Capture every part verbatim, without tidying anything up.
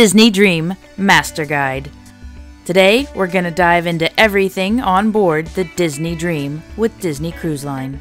Disney Dream Master Guide. Today, we're going to dive into everything on board the Disney Dream with Disney Cruise Line.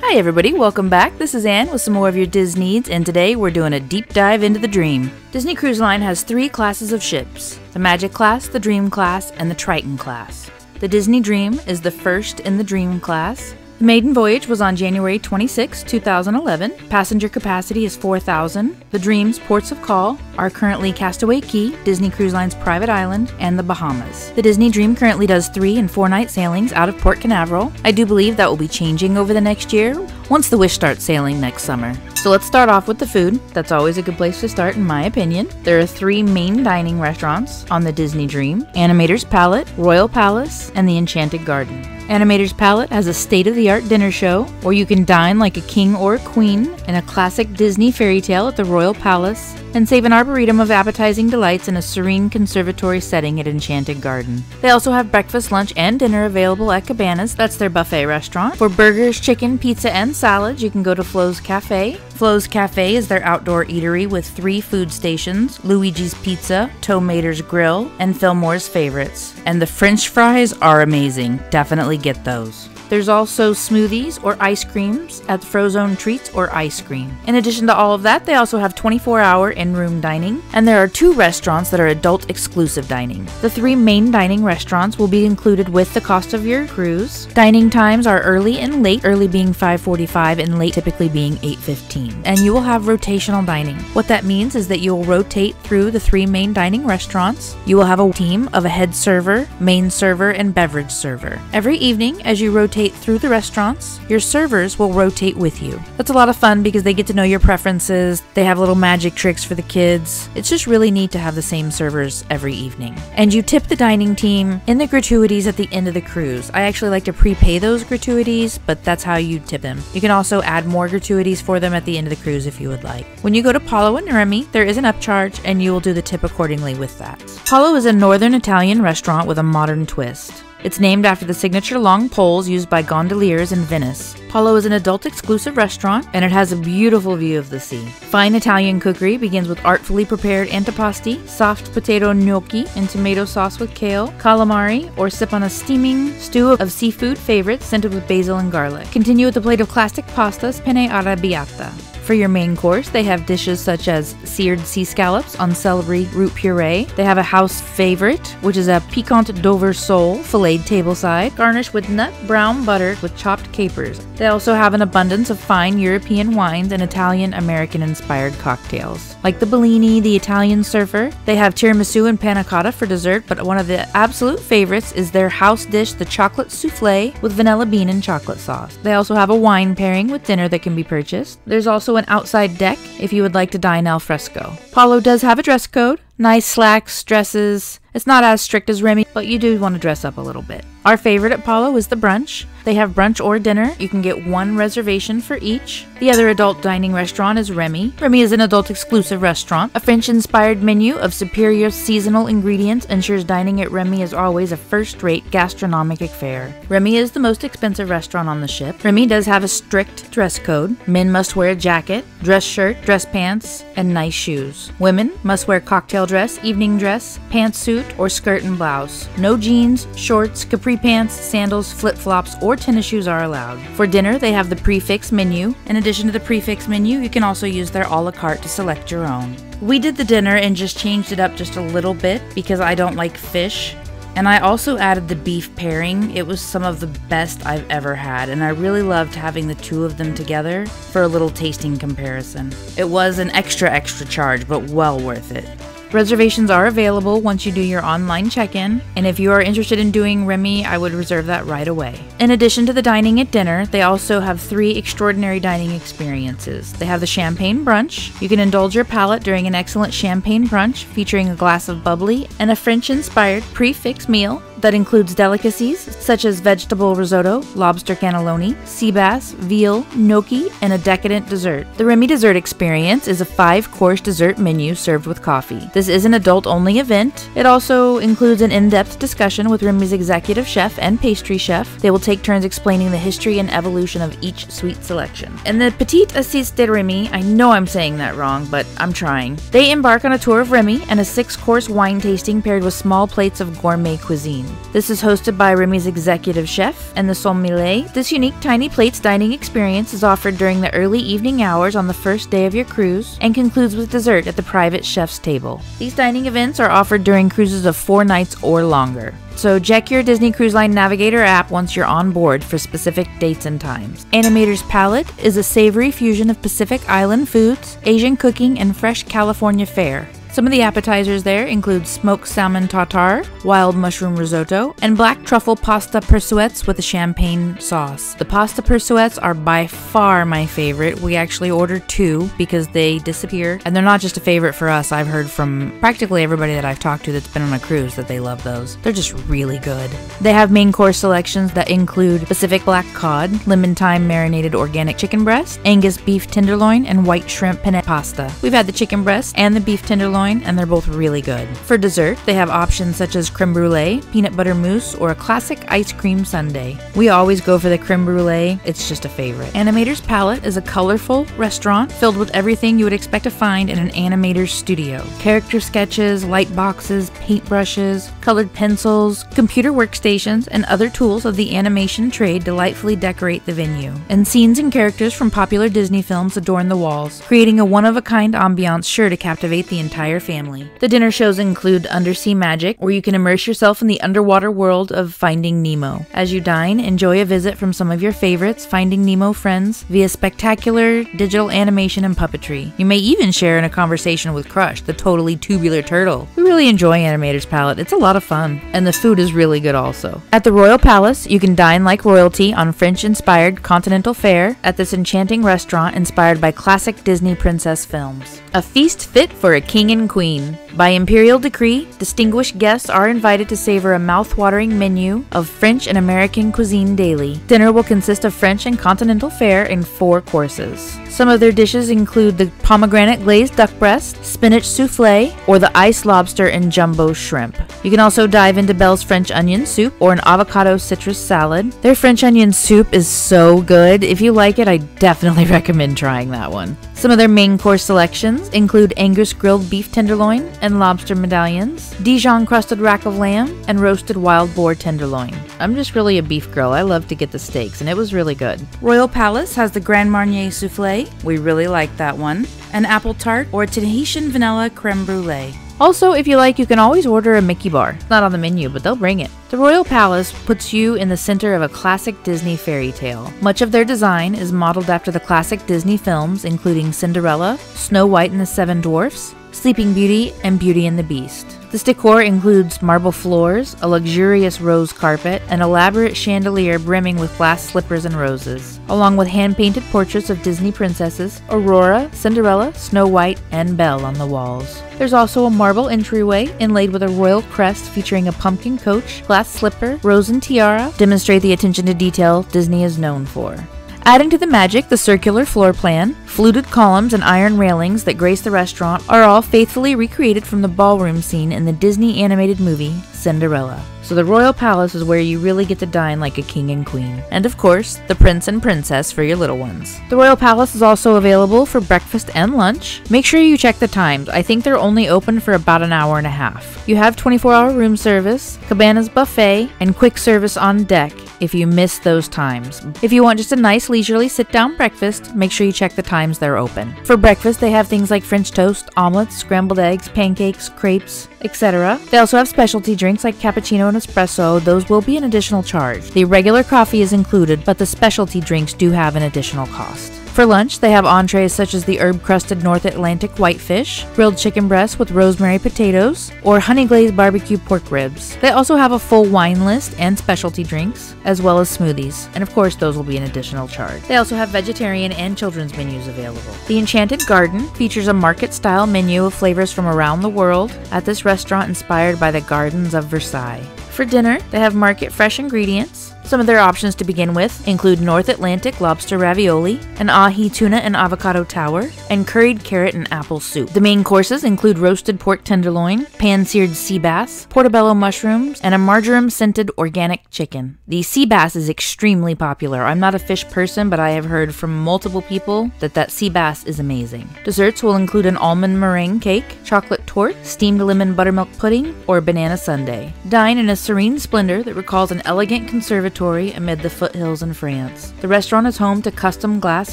Hi everybody, welcome back. This is Ann with some more of your Dis needs, and today we're doing a deep dive into the Dream. Disney Cruise Line has three classes of ships: the Magic Class, the Dream Class, and the Triton Class. The Disney Dream is the first in the Dream Class. The maiden voyage was on January twenty-sixth, two thousand eleven. Passenger capacity is four thousand. The Dream's ports of call are currently Castaway Cay, Disney Cruise Line's private island, and the Bahamas. The Disney Dream currently does three and four night sailings out of Port Canaveral. I do believe that will be changing over the next year once the Wish starts sailing next summer. So let's start off with the food. That's always a good place to start in my opinion. There are three main dining restaurants on the Disney Dream: Animator's Palette, Royal Palace, and the Enchanted Garden. Animator's Palette has a state-of-the-art dinner show where you can dine like a king or a queen in a classic Disney fairy tale at the Royal Palace and save an arboretum of appetizing delights in a serene conservatory setting at Enchanted Garden. They also have breakfast, lunch, and dinner available at Cabanas. That's their buffet restaurant. For burgers, chicken, pizza, and salads, you can go to Flo's Cafe. Flo's Cafe is their outdoor eatery with three food stations: Luigi's Pizza, Tomater's Grill, and Fillmore's Favorites. And the French fries are amazing. Definitely get those. There's also smoothies or ice creams at Frozen Treats or Ice Cream. In addition to all of that, they also have twenty-four hour in-room dining, and there are two restaurants that are adult-exclusive dining. The three main dining restaurants will be included with the cost of your cruise. Dining times are early and late, early being five forty-five and late typically being eight fifteen. And you will have rotational dining. What that means is that you will rotate through the three main dining restaurants. You will have a team of a head server, main server, and beverage server. Every evening, as you rotate through the restaurants, your servers will rotate with you. That's a lot of fun because they get to know your preferences. They have little magic tricks for the kids. It's just really neat to have the same servers every evening. And you tip the dining team in the gratuities at the end of the cruise. I actually like to prepay those gratuities, but that's how you tip them. You can also add more gratuities for them at the end of the cruise if you would like. When you go to Palo and Remy, there is an upcharge and you will do the tip accordingly with that. Palo is a northern Italian restaurant with a modern twist. It's named after the signature long poles used by gondoliers in Venice. Palo is an adult-exclusive restaurant, and it has a beautiful view of the sea. Fine Italian cookery begins with artfully prepared antipasti, soft potato gnocchi, and tomato sauce with kale, calamari, or sip on a steaming stew of seafood favorites scented with basil and garlic. Continue with a plate of classic pastas, penne arrabbiata. For your main course, they have dishes such as seared sea scallops on celery root puree. They have a house favorite, which is a piquant Dover sole, filleted tableside, garnished with nut brown butter with chopped capers. They also have an abundance of fine European wines and Italian-American-inspired cocktails. Like the Bellini, the Italian Surfer, they have tiramisu and panna cotta for dessert, but one of the absolute favorites is their house dish, the chocolate soufflé with vanilla bean and chocolate sauce. They also have a wine pairing with dinner that can be purchased. There's also an outside deck if you would like to dine al fresco. Palo does have a dress code. Nice slacks, dresses. It's not as strict as Remy, but you do want to dress up a little bit. Our favorite at Palo is the brunch. They have brunch or dinner. You can get one reservation for each. The other adult dining restaurant is Remy. Remy is an adult-exclusive restaurant. A French-inspired menu of superior seasonal ingredients ensures dining at Remy is always a first-rate gastronomic affair. Remy is the most expensive restaurant on the ship. Remy does have a strict dress code. Men must wear a jacket, dress shirt, dress pants, and nice shoes. Women must wear cocktail dress, evening dress, pantsuit, or skirt and blouse. No jeans, shorts, capri pants, sandals, flip-flops, or tennis shoes are allowed. For dinner, they have the prefix menu. In addition to the prefix menu, you can also use their a la carte to select your own. We did the dinner and just changed it up just a little bit because I don't like fish. And I also added the beef pairing. It was some of the best I've ever had, and I really loved having the two of them together for a little tasting comparison. It was an extra, extra charge, but well worth it. Reservations are available once you do your online check-in, and if you are interested in doing Remy, I would reserve that right away. In addition to the dining at dinner, they also have three extraordinary dining experiences. They have the champagne brunch. You can indulge your palate during an excellent champagne brunch featuring a glass of bubbly and a French-inspired prefix meal that includes delicacies such as vegetable risotto, lobster cannelloni, sea bass, veal, gnocchi, and a decadent dessert. The Remy Dessert Experience is a five-course dessert menu served with coffee. This is an adult-only event. It also includes an in-depth discussion with Remy's executive chef and pastry chef. They will take turns explaining the history and evolution of each sweet selection. And the Petit Assise de Remy, I know I'm saying that wrong, but I'm trying. They embark on a tour of Remy and a six-course wine tasting paired with small plates of gourmet cuisine. This is hosted by Remy's executive chef and the sommelier. This unique tiny plates dining experience is offered during the early evening hours on the first day of your cruise and concludes with dessert at the private chef's table. These dining events are offered during cruises of four nights or longer. So check your Disney Cruise Line Navigator app once you're on board for specific dates and times. Animator's Palette is a savory fusion of Pacific Island foods, Asian cooking, and fresh California fare. Some of the appetizers there include smoked salmon tartare, wild mushroom risotto, and black truffle pasta pursuettes with a champagne sauce. The pasta pursuettes are by far my favorite. We actually ordered two because they disappear. And they're not just a favorite for us. I've heard from practically everybody that I've talked to that's been on a cruise that they love those. They're just really good. They have main course selections that include Pacific black cod, lemon thyme marinated organic chicken breast, Angus beef tenderloin, and white shrimp penne pasta. We've had the chicken breast and the beef tenderloin, and they're both really good. For dessert, they have options such as creme brulee, peanut butter mousse, or a classic ice cream sundae. We always go for the creme brulee. It's just a favorite. Animator's Palette is a colorful restaurant filled with everything you would expect to find in an animator's studio. Character sketches, light boxes, paintbrushes, colored pencils, computer workstations, and other tools of the animation trade delightfully decorate the venue. And scenes and characters from popular Disney films adorn the walls, creating a one-of-a-kind ambiance sure to captivate the entire family. The dinner shows include Undersea Magic, where you can immerse yourself in the underwater world of Finding Nemo. As you dine, enjoy a visit from some of your favorites Finding Nemo friends via spectacular digital animation and puppetry. You may even share in a conversation with Crush, the totally tubular turtle. We really enjoy Animator's Palette. It's a lot of fun, and the food is really good also. At the Royal Palace, you can dine like royalty on French-inspired continental fare at this enchanting restaurant inspired by classic Disney princess films. A feast fit for a king and queen. By imperial decree, distinguished guests are invited to savor a mouth-watering menu of French and American cuisine daily. Dinner will consist of French and continental fare in four courses. Some of their dishes include the pomegranate glazed duck breast, spinach souffle, or the iced lobster and jumbo shrimp. You can also dive into Belle's French onion soup or an avocado citrus salad. Their French onion soup is so good. If you like it, I definitely recommend trying that one. Some of their main course selections include Angus grilled beef tenderloin and lobster medallions, Dijon crusted rack of lamb, and roasted wild boar tenderloin. I'm just really a beef girl. I love to get the steaks, and it was really good. Royal Palace has the Grand Marnier Souffle. We really like that one. An apple tart or Tahitian vanilla creme brulee. Also, if you like, you can always order a Mickey bar. It's not on the menu, but they'll bring it. The Royal Palace puts you in the center of a classic Disney fairy tale. Much of their design is modeled after the classic Disney films, including Cinderella, Snow White and the Seven Dwarfs, Sleeping Beauty, and Beauty and the Beast. This decor includes marble floors, a luxurious rose carpet, an elaborate chandelier brimming with glass slippers and roses, along with hand-painted portraits of Disney princesses, Aurora, Cinderella, Snow White, and Belle on the walls. There's also a marble entryway inlaid with a royal crest featuring a pumpkin coach, glass slipper, rose and tiara demonstrate the attention to detail Disney is known for. Adding to the magic, the circular floor plan, fluted columns, and iron railings that grace the restaurant are all faithfully recreated from the ballroom scene in the Disney animated movie Cinderella. So the Royal Palace is where you really get to dine like a king and queen. And of course, the prince and princess for your little ones. The Royal Palace is also available for breakfast and lunch. Make sure you check the times. I think they're only open for about an hour and a half. You have twenty-four hour room service, Cabanas buffet, and quick service on deck if you miss those times. If you want just a nice leisurely sit-down breakfast, make sure you check the times they're open. For breakfast, they have things like French toast, omelets, scrambled eggs, pancakes, crepes, et cetera. They also have specialty drinks like cappuccino and espresso. Those will be an additional charge. The regular coffee is included, but the specialty drinks do have an additional cost. For lunch, they have entrees such as the herb-crusted North Atlantic whitefish, grilled chicken breast with rosemary potatoes, or honey-glazed barbecue pork ribs. They also have a full wine list and specialty drinks, as well as smoothies, and of course those will be an additional charge. They also have vegetarian and children's menus available. The Enchanted Garden features a market-style menu of flavors from around the world at this restaurant inspired by the gardens of Versailles. For dinner, they have market fresh ingredients. Some of their options to begin with include North Atlantic lobster ravioli, an ahi tuna and avocado tower, and curried carrot and apple soup. The main courses include roasted pork tenderloin, pan-seared sea bass, portobello mushrooms, and a marjoram-scented organic chicken. The sea bass is extremely popular. I'm not a fish person, but I have heard from multiple people that that sea bass is amazing. Desserts will include an almond meringue cake, chocolate torte, steamed lemon buttermilk pudding, or banana sundae. Dine in a serene splendor that recalls an elegant conservatory amid the foothills in France. The restaurant is home to custom glass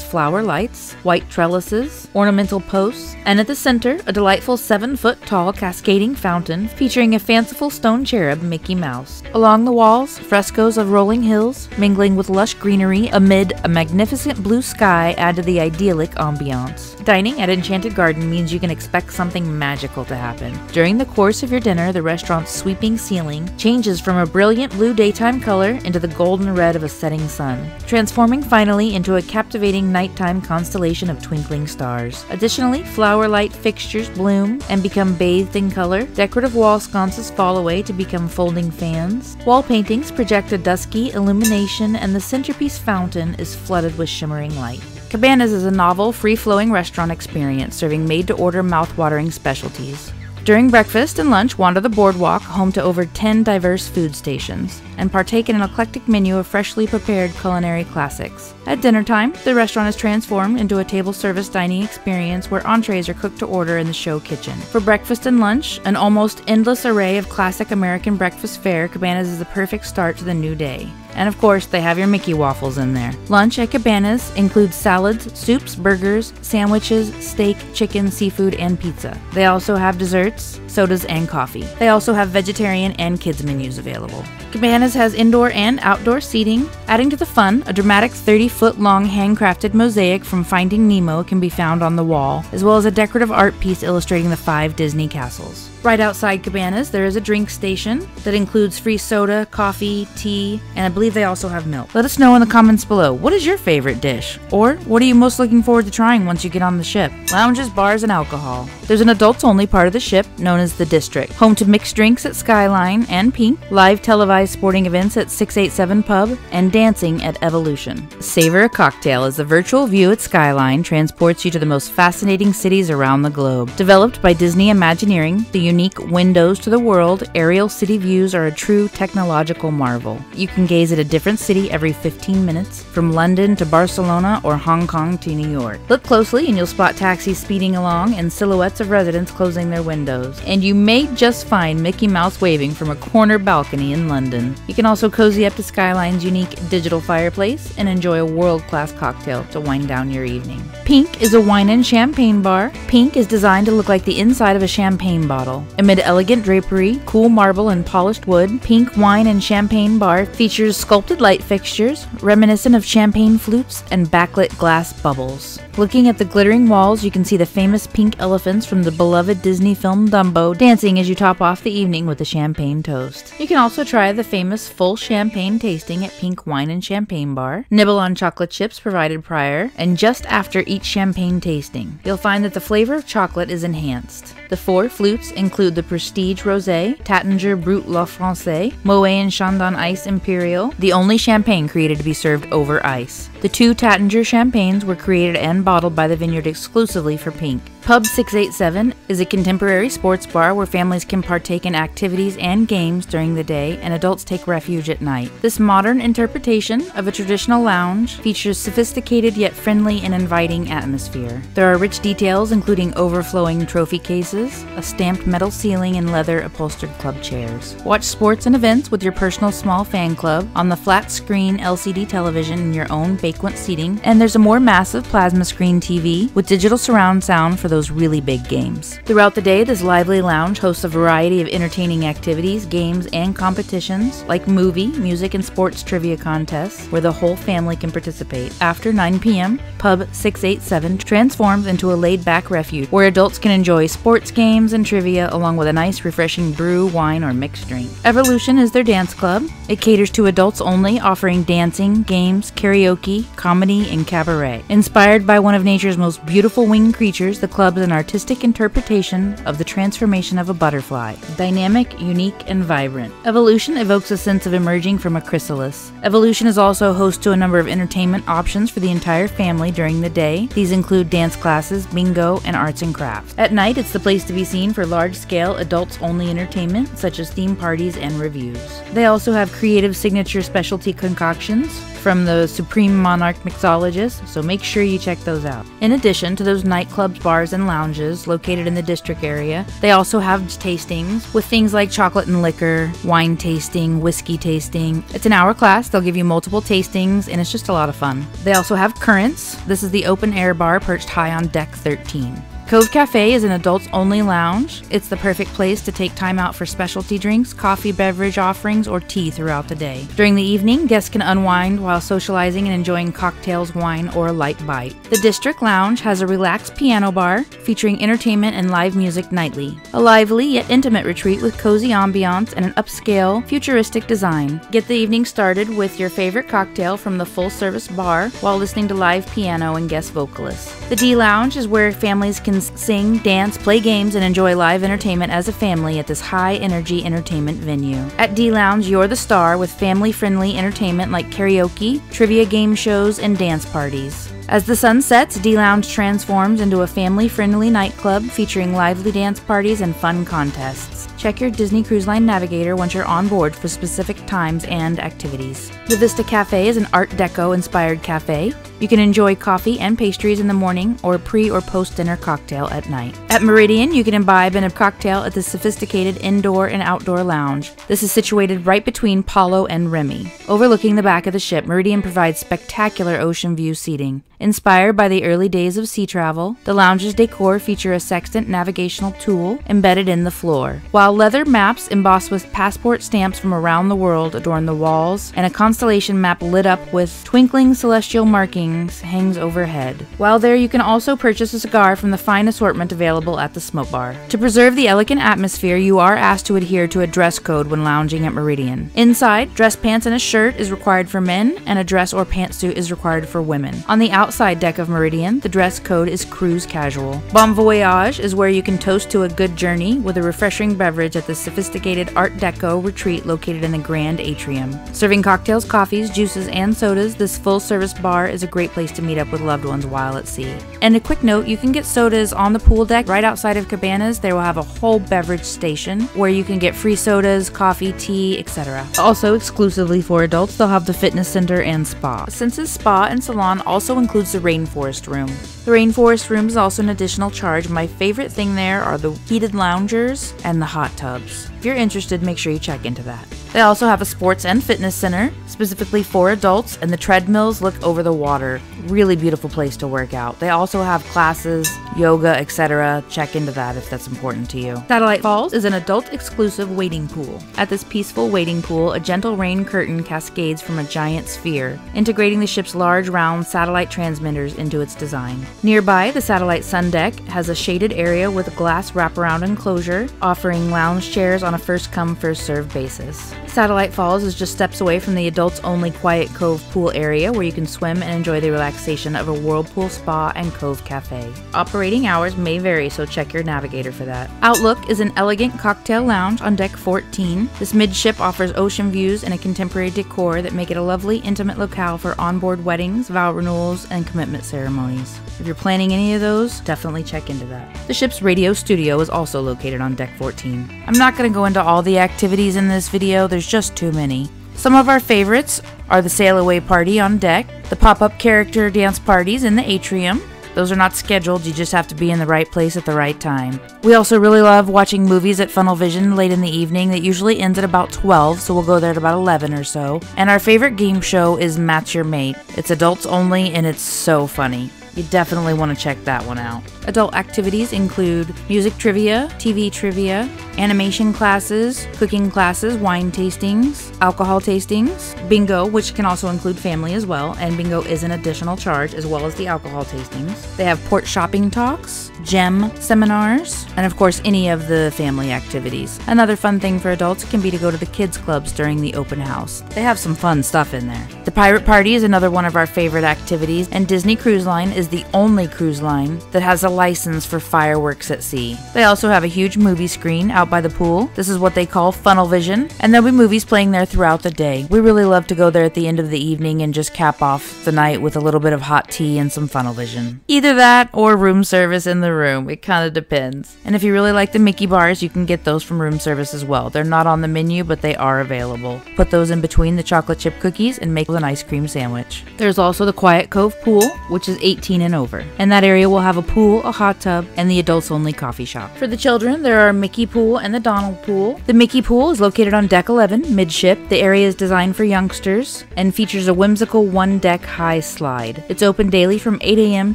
flower lights, white trellises, ornamental posts, and at the center, a delightful seven-foot-tall cascading fountain featuring a fanciful stone cherub Mickey Mouse. Along the walls, frescoes of rolling hills mingling with lush greenery amid a magnificent blue sky add to the idyllic ambiance. Dining at Enchanted Garden means you can expect something magical to happen. During the course of your dinner, the restaurant's sweeping ceiling changes from a brilliant blue daytime color into the golden red of a setting sun, transforming finally into a captivating nighttime constellation of twinkling stars. Additionally, flower light fixtures bloom and become bathed in color, decorative wall sconces fall away to become folding fans, wall paintings project a dusky illumination, and the centerpiece fountain is flooded with shimmering light. Cabanas is a novel, free-flowing restaurant experience serving made-to-order mouth-watering specialties. During breakfast and lunch, wander the boardwalk, home to over ten diverse food stations, and partake in an eclectic menu of freshly prepared culinary classics. At dinner time, the restaurant is transformed into a table service dining experience where entrees are cooked to order in the show kitchen. For breakfast and lunch, an almost endless array of classic American breakfast fare, Cabanas is the perfect start to the new day. And of course, they have your Mickey waffles in there. Lunch at Cabanas includes salads, soups, burgers, sandwiches, steak, chicken, seafood, and pizza. They also have desserts, sodas, and coffee. They also have vegetarian and kids menus available. Cabanas has indoor and outdoor seating. Adding to the fun, a dramatic thirty-foot-long handcrafted mosaic from Finding Nemo can be found on the wall, as well as a decorative art piece illustrating the five Disney castles. Right outside Cabanas, there is a drink station that includes free soda, coffee, tea, and a I believe they also have milk. Let us know in the comments below, what is your favorite dish? Or what are you most looking forward to trying once you get on the ship? Lounges, bars, and alcohol. There's an adults-only part of the ship known as the District, home to mixed drinks at Skyline and Pink, live televised sporting events at six eighty-seven Pub, and dancing at Evolution. Savor a cocktail as the virtual view at Skyline transports you to the most fascinating cities around the globe. Developed by Disney Imagineering, the unique windows to the world, aerial city views are a true technological marvel. You can gaze at a different city every fifteen minutes, from London to Barcelona or Hong Kong to New York. Look closely and you'll spot taxis speeding along and silhouettes of residents closing their windows. And you may just find Mickey Mouse waving from a corner balcony in London. You can also cozy up to Skyline's unique digital fireplace and enjoy a world-class cocktail to wind down your evening. Pink is a wine and champagne bar. Pink is designed to look like the inside of a champagne bottle. Amid elegant drapery, cool marble, and polished wood, Pink Wine and Champagne Bar features sculpted light fixtures, reminiscent of champagne flutes and backlit glass bubbles. Looking at the glittering walls, you can see the famous pink elephants from the beloved Disney film Dumbo dancing as you top off the evening with a champagne toast. You can also try the famous full champagne tasting at Pink Wine and Champagne Bar, nibble on chocolate chips provided prior, and just after each champagne tasting, you'll find that the flavor of chocolate is enhanced. The four flutes include the Prestige Rosé, Taittinger Brut La Francais, Moët and Chandon Ice Imperial, the only champagne created to be served over ice. The two Taittinger champagnes were created and bottled by the vineyard exclusively for Pink. Pub six eighty-seven is a contemporary sports bar where families can partake in activities and games during the day and adults take refuge at night. This modern interpretation of a traditional lounge features sophisticated yet friendly and inviting atmosphere. There are rich details including overflowing trophy cases, a stamped metal ceiling, and leather upholstered club chairs. Watch sports and events with your personal small fan club on the flat screen L C D television in your own vacant seating, and there's a more massive plasma screen T V with digital surround sound for those really big games. Throughout the day, this lively lounge hosts a variety of entertaining activities, games, and competitions like movie, music, and sports trivia contests where the whole family can participate. After nine p m, Pub six eighty-seven transforms into a laid-back refuge where adults can enjoy sports games and trivia along with a nice, refreshing brew, wine, or mixed drink. Evolution is their dance club. It caters to adults only, offering dancing, games, karaoke, comedy, and cabaret. Inspired by one of nature's most beautiful winged creatures, the club clubs an artistic interpretation of the transformation of a butterfly, dynamic, unique, and vibrant. Evolution evokes a sense of emerging from a chrysalis. Evolution is also host to a number of entertainment options for the entire family during the day. These include dance classes, bingo, and arts and crafts. At night, it's the place to be seen for large-scale, adults-only entertainment, such as theme parties and reviews. They also have creative signature specialty concoctions from the Supreme Monarch mixologist, so make sure you check those out. In addition to those nightclubs, bars, and lounges located in the district area, they also have tastings with things like chocolate and liquor, wine tasting, whiskey tasting. It's an hour class, they'll give you multiple tastings, and it's just a lot of fun. They also have Currents. This is the open air bar perched high on deck thirteen. Cove Cafe is an adults-only lounge. It's the perfect place to take time out for specialty drinks, coffee beverage offerings, or tea throughout the day. During the evening, guests can unwind while socializing and enjoying cocktails, wine, or a light bite. The District Lounge has a relaxed piano bar featuring entertainment and live music nightly. A lively yet intimate retreat with cozy ambiance and an upscale, futuristic design. Get the evening started with your favorite cocktail from the full-service bar while listening to live piano and guest vocalists. The D Lounge is where families can sing, dance, play games, and enjoy live entertainment as a family at this high-energy entertainment venue. At D-Lounge, you're the star with family-friendly entertainment like karaoke, trivia game shows, and dance parties. As the sun sets, D-Lounge transforms into a family-friendly nightclub featuring lively dance parties and fun contests. Check your Disney Cruise Line navigator once you're on board for specific times and activities. The Vista Cafe is an Art Deco-inspired cafe. You can enjoy coffee and pastries in the morning or pre- or post-dinner cocktail at night. At Meridian, you can imbibe in a cocktail at the sophisticated indoor and outdoor lounge. This is situated right between Palo and Remy. Overlooking the back of the ship, Meridian provides spectacular ocean view seating. Inspired by the early days of sea travel, the lounge's decor feature a sextant navigational tool embedded in the floor, while leather maps embossed with passport stamps from around the world adorn the walls, and a constellation map lit up with twinkling celestial markings hangs overhead. While there, you can also purchase a cigar from the fine assortment available at the smoke bar. To preserve the elegant atmosphere, you are asked to adhere to a dress code when lounging at Meridian. Inside, dress pants and a shirt is required for men, and a dress or pantsuit is required for women. On the outside, Outside deck of Meridian, the dress code is cruise casual. Bon Voyage is where you can toast to a good journey with a refreshing beverage at the sophisticated Art Deco retreat located in the Grand Atrium. Serving cocktails, coffees, juices, and sodas, this full-service bar is a great place to meet up with loved ones while at sea. And a quick note, you can get sodas on the pool deck right outside of Cabanas. They will have a whole beverage station where you can get free sodas, coffee, tea, et cetera. Also exclusively for adults, they'll have the fitness center and spa. Since's spa and salon also include the Rainforest Room. The Rainforest Room is also an additional charge. My favorite thing there are the heated loungers and the hot tubs. If you're interested, make sure you check into that. They also have a sports and fitness center, specifically for adults, and the treadmills look over the water. Really beautiful place to work out. They also have classes, yoga, et cetera. Check into that if that's important to you. Satellite Falls is an adult-exclusive wading pool. At this peaceful wading pool, a gentle rain curtain cascades from a giant sphere, integrating the ship's large, round satellite transmitters into its design. Nearby, the satellite sun deck has a shaded area with a glass wraparound enclosure, offering lounge chairs on a first-come, first-served basis. Satellite Falls is just steps away from the adults-only Quiet Cove pool area where you can swim and enjoy the relaxation of a whirlpool spa and Cove Cafe. Operating hours may vary, so check your navigator for that. Outlook is an elegant cocktail lounge on deck fourteen. This midship offers ocean views and a contemporary decor that make it a lovely, intimate locale for onboard weddings, vow renewals, and commitment ceremonies. If you're planning any of those, definitely check into that. The ship's radio studio is also located on deck fourteen. I'm not going to go into all the activities in this video. There's just too many. Some of our favorites are the sail away party on deck, the pop-up character dance parties in the atrium. Those are not scheduled, you just have to be in the right place at the right time. We also really love watching movies at Funnel Vision late in the evening. That usually ends at about twelve, so we'll go there at about eleven or so. And our favorite game show is Match Your Mate. It's adults only and it's so funny. You definitely want to check that one out. Adult activities include music trivia, T V trivia, animation classes, cooking classes, wine tastings, alcohol tastings, bingo, which can also include family as well, and bingo is an additional charge as well as the alcohol tastings. They have port shopping talks, gem seminars, and of course any of the family activities. Another fun thing for adults can be to go to the kids clubs during the open house. They have some fun stuff in there. The pirate party is another one of our favorite activities, and Disney Cruise Line is the only cruise line that has a license for fireworks at sea. They also have a huge movie screen out by the pool. This is what they call Funnel Vision, and there'll be movies playing there throughout the day. We really love to go there at the end of the evening and just cap off the night with a little bit of hot tea and some Funnel Vision. Either that or room service in the room. It kind of depends. And if you really like the Mickey bars, you can get those from room service as well. They're not on the menu, but they are available. Put those in between the chocolate chip cookies and make an ice cream sandwich. There's also the Quiet Cove pool, which is eighteen and over. And that area will have a pool, a hot tub, and the adults-only coffee shop. For the children, there are Mickey Pool and the Donald Pool. The Mickey Pool is located on deck eleven, midship. The area is designed for youngsters and features a whimsical one-deck high slide. It's open daily from eight A M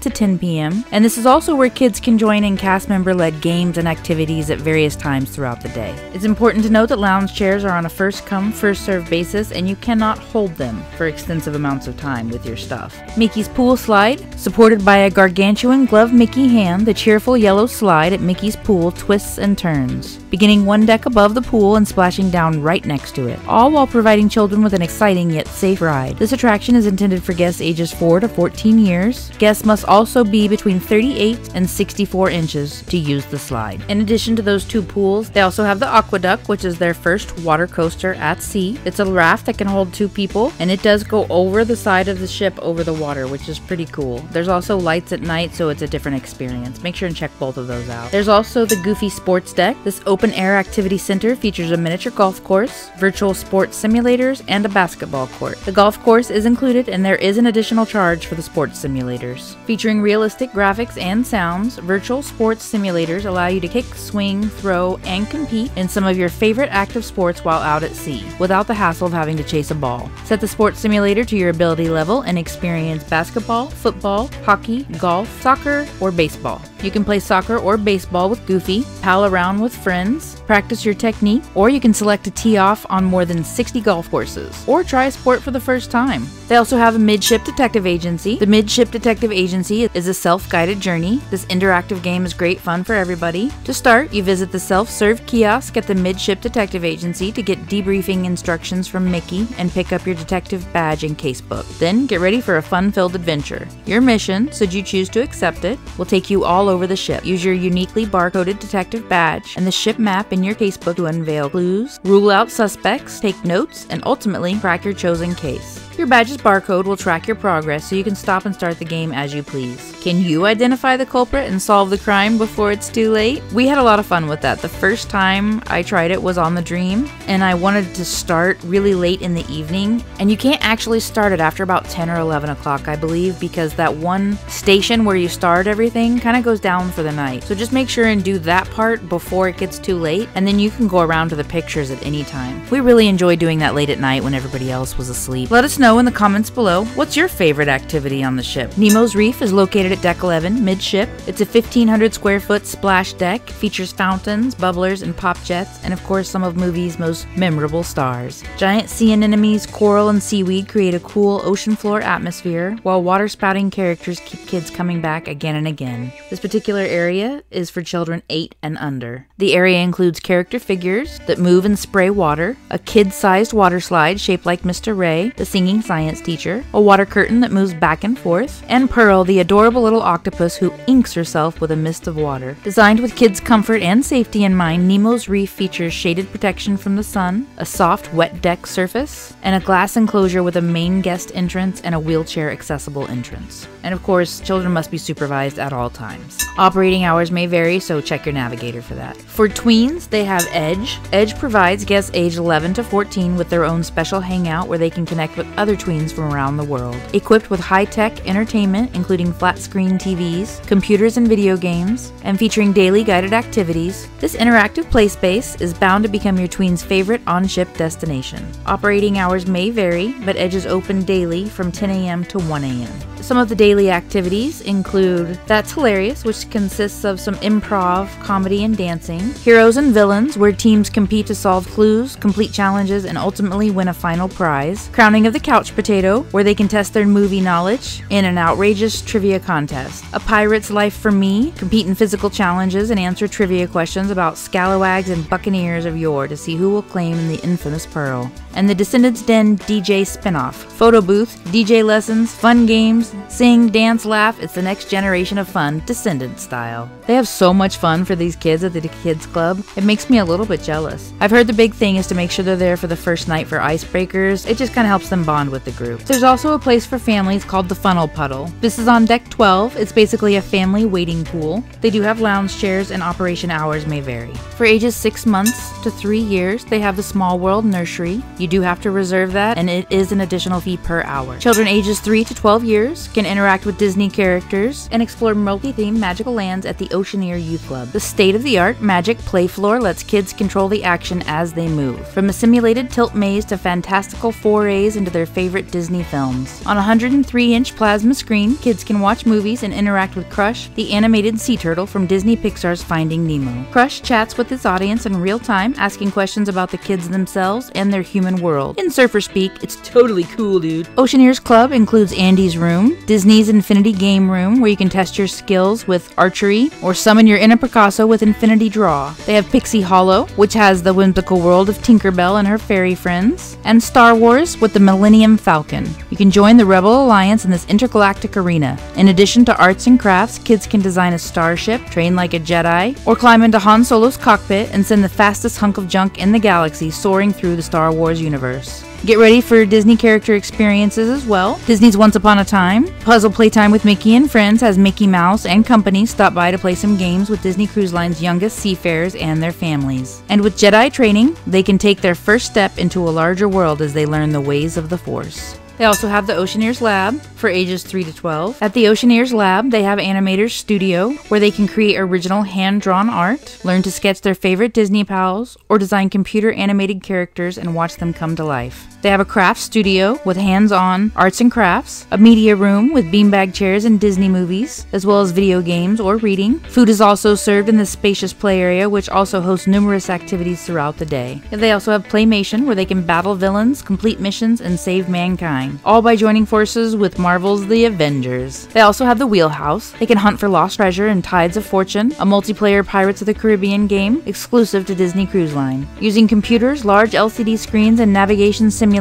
to ten P M And this is also where kids can join in cast member-led games and activities at various times throughout the day. It's important to note that lounge chairs are on a first-come, first-served basis, and you cannot hold them for extensive amounts of time with your stuff. Mickey's Pool Slide, supported by a gargantuan gloved Mickey hand, the cheerful yellow slide at Mickey's Pool twists and turns, beginning one deck above the pool and splashing down right next to it, all while providing children with an exciting yet safe ride. This attraction is intended for guests ages four to fourteen years. Guests must also be between thirty-eight and sixty-four inches to use the slide. In addition to those two pools, they also have the Aqueduct, which is their first water coaster at sea. It's a raft that can hold two people, and it does go over the side of the ship over the water, which is pretty cool. There's also lights at night, so it's a different experience. Make sure and check both of those out. There's also the Goofy Sports Deck. This open-air activity center features a miniature golf course, virtual sports simulators, and a basketball court. The golf course is included, and there is an additional charge for the sports simulators. Featuring realistic graphics and sounds, virtual sports simulators allow you to kick, swing, throw, and compete in some of your favorite active sports while out at sea, without the hassle of having to chase a ball. Set the sports simulator to your ability level and experience basketball, football, hockey, golf, soccer, or baseball. You can play soccer or baseball with Goofy, pal around with friends, practice your technique, or you can select a tee-off on more than sixty golf courses, or try a sport for the first time. They also have a Midship Detective Agency. The Midship Detective Agency is a self-guided journey. This interactive game is great fun for everybody. To start, you visit the self-serve kiosk at the Midship Detective Agency to get debriefing instructions from Mickey and pick up your detective badge and casebook. Then get ready for a fun-filled adventure. Your mission, should you choose to accept it, will take you all over the ship. Use your uniquely barcoded detective badge and the ship map in your casebook to unveil clues, rule out suspects, take notes, and ultimately crack your chosen case. Your badge's barcode will track your progress, so you can stop and start the game as you please. Can you identify the culprit and solve the crime before it's too late? We had a lot of fun with that. The first time I tried it was on the Dream, and I wanted to start really late in the evening, and you can't actually start it after about ten or eleven o'clock, I believe, because that one station where you start everything kind of goes down for the night. So just make sure and do that part before it gets too late, and then you can go around to the pictures at any time. We really enjoyed doing that late at night when everybody else was asleep. Let us know Know in the comments below, what's your favorite activity on the ship? Nemo's Reef is located at deck eleven, midship. It's a fifteen hundred square foot splash deck, features fountains, bubblers, and pop jets, and of course some of movie's most memorable stars. Giant sea anemones, coral, and seaweed create a cool ocean floor atmosphere, while water spouting characters keep kids coming back again and again. This particular area is for children eight and under. The area includes character figures that move and spray water, a kid-sized water slide shaped like Mister Ray, the singing science teacher, a water curtain that moves back and forth, and Pearl, the adorable little octopus who inks herself with a mist of water. Designed with kids' comfort and safety in mind, Nemo's Reef features shaded protection from the sun, a soft, wet deck surface, and a glass enclosure with a main guest entrance and a wheelchair-accessible entrance. And of course, children must be supervised at all times. Operating hours may vary, so check your navigator for that. For tweens, they have Edge. Edge provides guests age eleven to fourteen with their own special hangout where they can connect with other tweens from around the world. Equipped with high-tech entertainment, including flat-screen T Vs, computers and video games, and featuring daily guided activities, this interactive play space is bound to become your tween's favorite on-ship destination. Operating hours may vary, but Edge is open daily from ten A M to one A M Some of the daily activities include That's Hilarious, which consists of some improv, comedy, and dancing. Heroes and Villains, where teams compete to solve clues, complete challenges, and ultimately win a final prize. Crowning of the Couch Potato, where they can test their movie knowledge in an outrageous trivia contest. A Pirate's Life for Me, compete in physical challenges and answer trivia questions about scalawags and buccaneers of yore to see who will claim the infamous pearl. And the Descendants Den D J spinoff, photo booth, D J lessons, fun games, Sing, dance, laugh, it's the next generation of fun, Descendant style. They have so much fun for these kids at the kids club, it makes me a little bit jealous. I've heard the big thing is to make sure they're there for the first night for icebreakers, it just kinda helps them bond with the group. There's also a place for families called the Funnel Puddle. This is on deck twelve, it's basically a family waiting pool. They do have lounge chairs and operation hours may vary. For ages six months to three years, they have the Small World Nursery. You do have to reserve that and it is an additional fee per hour. Children ages three to twelve years can interact with Disney characters and explore multi-themed magical lands at the Oceaneer Youth Club. The state-of-the-art magic play floor lets kids control the action as they move, from a simulated tilt maze to fantastical forays into their favorite Disney films. On a one hundred three inch plasma screen, kids can watch movies and interact with Crush, the animated sea turtle from Disney Pixar's Finding Nemo. Crush chats with his audience in real time, asking questions about the kids themselves and their human world. In surfer speak, it's totally cool, dude. Oceaneers Club includes Andy's Room, Disney's Infinity Game Room, where you can test your skills with archery or summon your inner Picasso with Infinity Draw. They have Pixie Hollow, which has the whimsical world of Tinkerbell and her fairy friends, and Star Wars with the Millennium Falcon. You can join the Rebel Alliance in this intergalactic arena. In addition to arts and crafts, kids can design a starship, train like a Jedi, or climb into Han Solo's cockpit and send the fastest hunk of junk in the galaxy soaring through the Star Wars universe. Get ready for Disney character experiences as well. Disney's Once Upon a Time. Puzzle Playtime with Mickey and Friends has Mickey Mouse and company stop by to play some games with Disney Cruise Line's youngest seafarers and their families. And with Jedi training, they can take their first step into a larger world as they learn the ways of the Force. They also have the Oceaneers Lab for ages three to twelve. At the Oceaneers Lab, they have Animator's Studio, where they can create original hand-drawn art, learn to sketch their favorite Disney pals, or design computer-animated characters and watch them come to life. They have a craft studio with hands-on arts and crafts, a media room with beanbag chairs and Disney movies, as well as video games or reading. Food is also served in the spacious play area, which also hosts numerous activities throughout the day. And they also have Playmation, where they can battle villains, complete missions, and save mankind, all by joining forces with Marvel's The Avengers. They also have the Wheelhouse. They can hunt for lost treasure in Tides of Fortune, a multiplayer Pirates of the Caribbean game exclusive to Disney Cruise Line. Using computers, large L C D screens, and navigation simulators,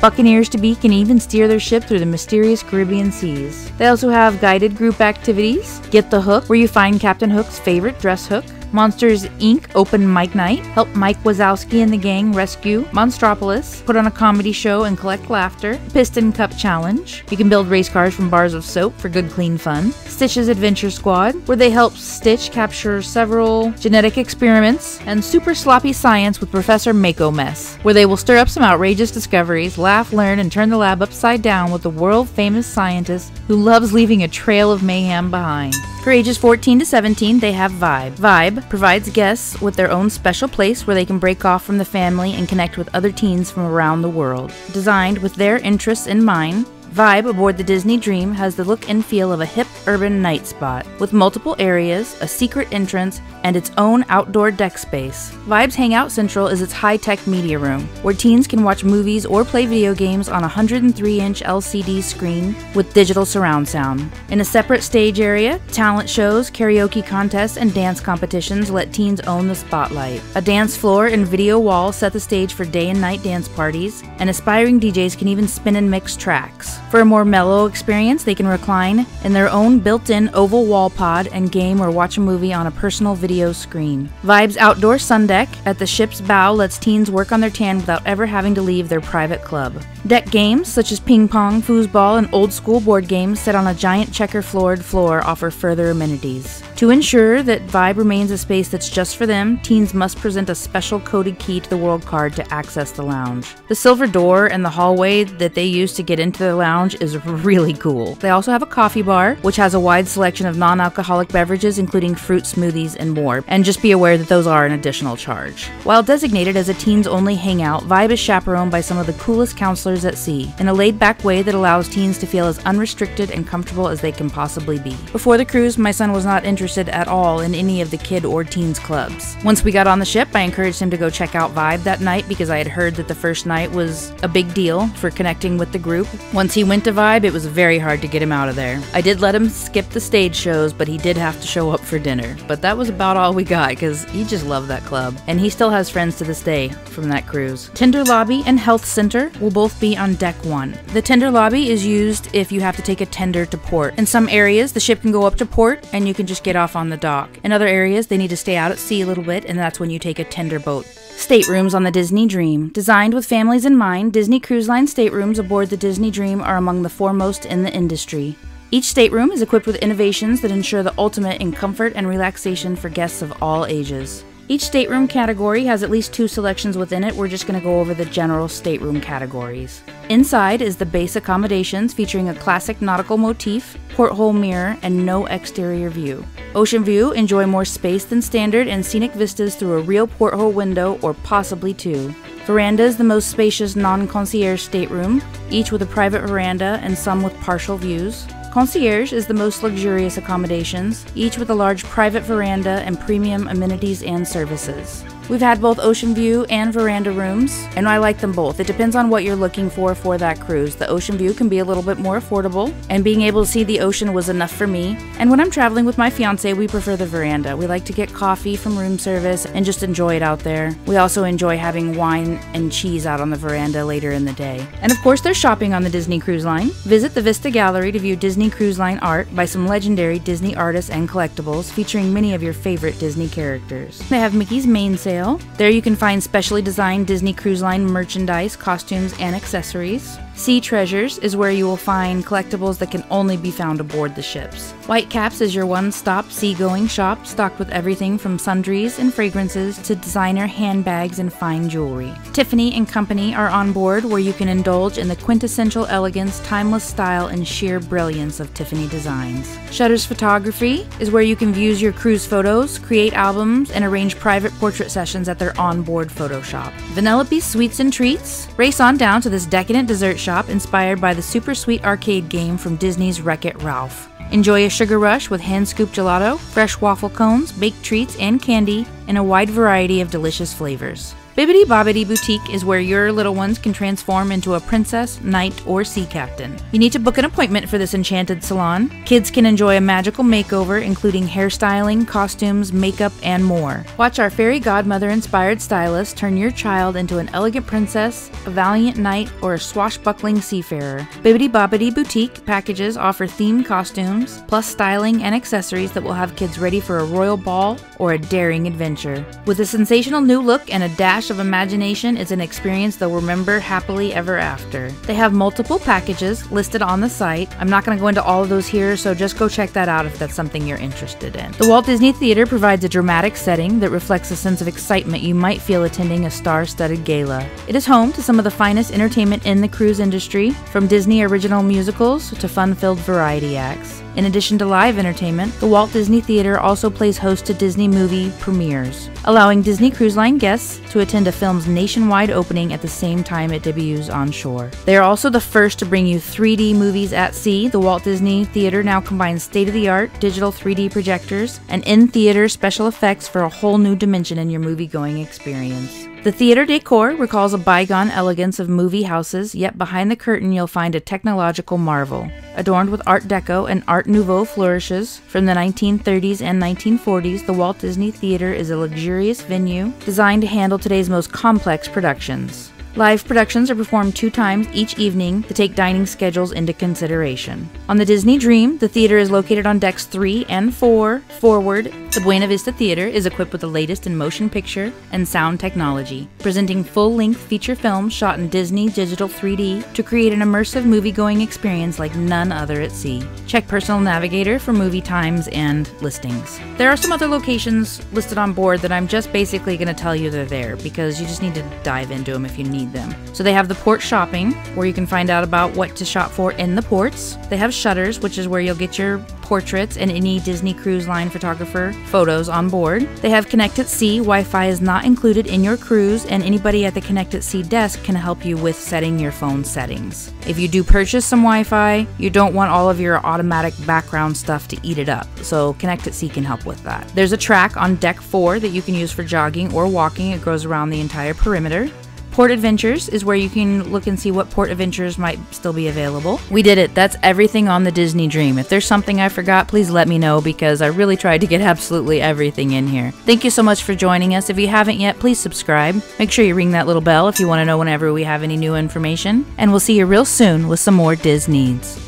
Buccaneers to be can even steer their ship through the mysterious Caribbean seas. They also have guided group activities. Get the Hook, where you find Captain Hook's favorite dress hook. Monsters, Incorporated. Open Mic Night. Help Mike Wazowski and the gang rescue Monstropolis. Put on a comedy show and collect laughter. Piston Cup Challenge. You can build race cars from bars of soap for good clean fun. Stitch's Adventure Squad, where they help Stitch capture several genetic experiments. And Super Sloppy Science with Professor Mako Mess, where they will stir up some outrageous discoveries, laugh, learn, and turn the lab upside down with the world-famous scientist who loves leaving a trail of mayhem behind. For ages fourteen to seventeen, they have Vibe. Vibe provides guests with their own special place where they can break off from the family and connect with other teens from around the world. Designed with their interests in mind, Vibe aboard the Disney Dream has the look and feel of a hip urban night spot, with multiple areas, a secret entrance, and its own outdoor deck space. Vibe's Hangout Central is its high-tech media room, where teens can watch movies or play video games on a one hundred three inch L C D screen with digital surround sound. In a separate stage area, talent shows, karaoke contests, and dance competitions let teens own the spotlight. A dance floor and video wall set the stage for day and night dance parties, and aspiring D Js can even spin and mix tracks. For a more mellow experience, they can recline in their own built-in oval wall pod and game or watch a movie on a personal video screen. Vibe's outdoor sun deck at the ship's bow lets teens work on their tan without ever having to leave their private club. Deck games such as ping pong, foosball, and old school board games set on a giant checker floored floor offer further amenities. To ensure that Vibe remains a space that's just for them, teens must present a special coded key to the World Card to access the lounge. The silver door and the hallway that they use to get into the lounge is really cool. They also have a coffee bar, which has a wide selection of non-alcoholic beverages including fruit smoothies and more, and just be aware that those are an additional charge. While designated as a teens-only hangout, Vibe is chaperoned by some of the coolest counselors at sea, in a laid-back way that allows teens to feel as unrestricted and comfortable as they can possibly be. Before the cruise, my son was not interested interested at all in any of the kid or teens clubs. Once we got on the ship, I encouraged him to go check out Vibe that night because I had heard that the first night was a big deal for connecting with the group. Once he went to Vibe, it was very hard to get him out of there. I did let him skip the stage shows, but he did have to show up for dinner. But that was about all we got because he just loved that club. And he still has friends to this day from that cruise. Tender Lobby and Health Center will both be on Deck one. The Tender Lobby is used if you have to take a tender to port. In some areas, the ship can go up to port and you can just get off on the dock. In other areas, they need to stay out at sea a little bit, and that's when you take a tender boat. Staterooms on the Disney Dream. Designed with families in mind, Disney Cruise Line staterooms aboard the Disney Dream are among the foremost in the industry. Each stateroom is equipped with innovations that ensure the ultimate in comfort and relaxation for guests of all ages. Each stateroom category has at least two selections within it. We're just going to go over the general stateroom categories. Inside is the base accommodations featuring a classic nautical motif, porthole mirror, and no exterior view. Ocean View, enjoy more space than standard and scenic vistas through a real porthole window or possibly two. Veranda is the most spacious non-concierge stateroom, each with a private veranda and some with partial views. Concierge is the most luxurious accommodations, each with a large private veranda and premium amenities and services. We've had both Ocean View and Veranda rooms, and I like them both. It depends on what you're looking for for that cruise. The Ocean View can be a little bit more affordable, and being able to see the ocean was enough for me. And when I'm traveling with my fiancé, we prefer the veranda. We like to get coffee from room service and just enjoy it out there. We also enjoy having wine and cheese out on the veranda later in the day. And of course, there's shopping on the Disney Cruise Line. Visit the Vista Gallery to view Disney Cruise Line art by some legendary Disney artists and collectibles featuring many of your favorite Disney characters. They have Mickey's main sale. There you can find specially designed Disney Cruise Line merchandise, costumes, and accessories. Sea Treasures is where you will find collectibles that can only be found aboard the ships. Whitecaps is your one-stop seagoing shop stocked with everything from sundries and fragrances to designer handbags and fine jewelry. Tiffany and Company are on board where you can indulge in the quintessential elegance, timeless style, and sheer brilliance of Tiffany designs. Shutter's Photography is where you can use your cruise photos, create albums, and arrange private portrait sessions at their onboard Photoshop. Vanellope's Sweets and Treats. Race on down to this decadent dessert shop Shop inspired by the super sweet arcade game from Disney's Wreck-It Ralph. Enjoy a sugar rush with hand-scooped gelato, fresh waffle cones, baked treats, and candy in a wide variety of delicious flavors. Bibbidi-Bobbidi Boutique is where your little ones can transform into a princess, knight, or sea captain. You need to book an appointment for this enchanted salon. Kids can enjoy a magical makeover, including hairstyling, costumes, makeup, and more. Watch our fairy godmother-inspired stylist turn your child into an elegant princess, a valiant knight, or a swashbuckling seafarer. Bibbidi-Bobbidi Boutique packages offer themed costumes, plus styling and accessories that will have kids ready for a royal ball or a daring adventure. With a sensational new look and a dash of imagination, is an experience they'll remember happily ever after. They have multiple packages listed on the site. I'm not going to go into all of those here, so just go check that out if that's something you're interested in. The Walt Disney Theater provides a dramatic setting that reflects a sense of excitement you might feel attending a star-studded gala. It is home to some of the finest entertainment in the cruise industry, from Disney original musicals to fun-filled variety acts. In addition to live entertainment, the Walt Disney Theater also plays host to Disney movie premieres, allowing Disney Cruise Line guests to attend a film's nationwide opening at the same time it debuts on shore. They are also the first to bring you three D movies at sea. The Walt Disney Theater now combines state-of-the-art digital three D projectors and in-theater special effects for a whole new dimension in your movie-going experience. The theater decor recalls a bygone elegance of movie houses, yet behind the curtain you'll find a technological marvel. Adorned with Art Deco and Art Nouveau flourishes from the nineteen thirties and nineteen forties, the Walt Disney Theater is a luxurious venue designed to handle today's most complex productions. Live productions are performed two times each evening to take dining schedules into consideration. On the Disney Dream, the theater is located on decks three and four. Forward, the Buena Vista Theater is equipped with the latest in motion picture and sound technology, presenting full-length feature films shot in Disney Digital three D to create an immersive movie-going experience like none other at sea. Check Personal Navigator for movie times and listings. There are some other locations listed on board that I'm just basically going to tell you they're there because you just need to dive into them if you need them. So they have the port shopping, where you can find out about what to shop for in the ports. They have Shutters, which is where you'll get your portraits, and any Disney Cruise Line photographer photos on board. They have Connect at Sea. Wi-Fi is not included in your cruise, and anybody at the Connect at Sea desk can help you with setting your phone settings. If you do purchase some Wi-Fi, you don't want all of your automatic background stuff to eat it up, so Connect at Sea can help with that. There's a track on deck four that you can use for jogging or walking. It goes around the entire perimeter. Port Adventures is where you can look and see what Port Adventures might still be available. We did it. That's everything on the Disney Dream. If there's something I forgot, please let me know, because I really tried to get absolutely everything in here. Thank you so much for joining us. If you haven't yet, please subscribe. Make sure you ring that little bell if you want to know whenever we have any new information. And we'll see you real soon with some more Disneys.